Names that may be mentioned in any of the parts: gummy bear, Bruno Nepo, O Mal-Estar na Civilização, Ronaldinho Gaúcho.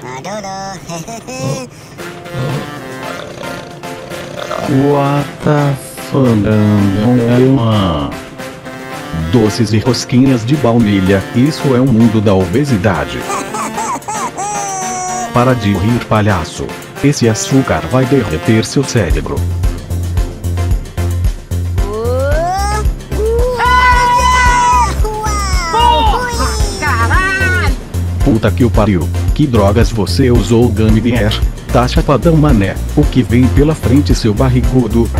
I don't know. What the fuck? Doces e rosquinhas de baunilha, isso é o mundo da obesidade. Para de rir, palhaço. Esse açúcar vai derreter seu cérebro. Puta que o pariu, que drogas você usou, Gummy Bear? Tá chapadão, mané, o que vem pela frente, seu barrigudo?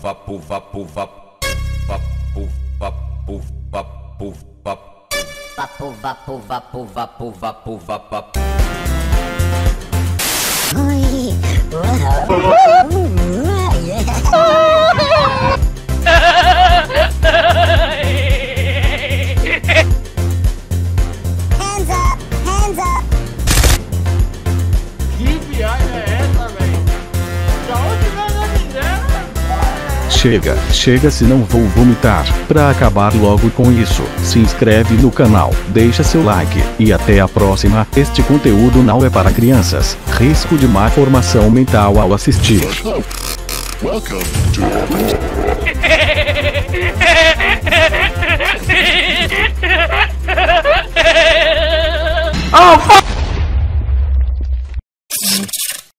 Vapo vapo vapo vapo vapo vapo vapo vapo vapo vapo vapo vapo. Oi, hands up, hands up. Que viagem é essa, velho? Da onde vai na miséria? Chega, chega, senão vou vomitar. Pra acabar logo com isso, se inscreve no canal, deixa seu like, e até a próxima. Este conteúdo não é para crianças. Risco de má formação mental ao assistir. Oh,